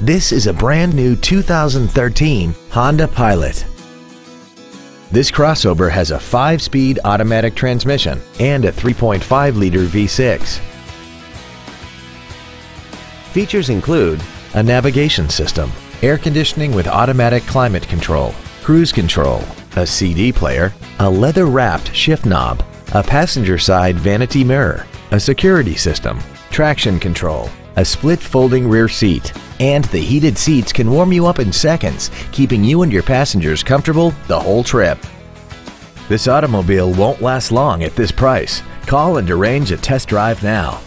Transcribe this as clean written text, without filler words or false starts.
This is a brand new 2013 Honda Pilot. This crossover has a 5-speed automatic transmission and a 3.5-liter V6. Features include a navigation system, air conditioning with automatic climate control, cruise control, a CD player, a leather-wrapped shift knob, a passenger side vanity mirror, a security system, traction control, a split folding rear seat, and the heated seats can warm you up in seconds, keeping you and your passengers comfortable the whole trip. This automobile won't last long at this price. Call and arrange a test drive now.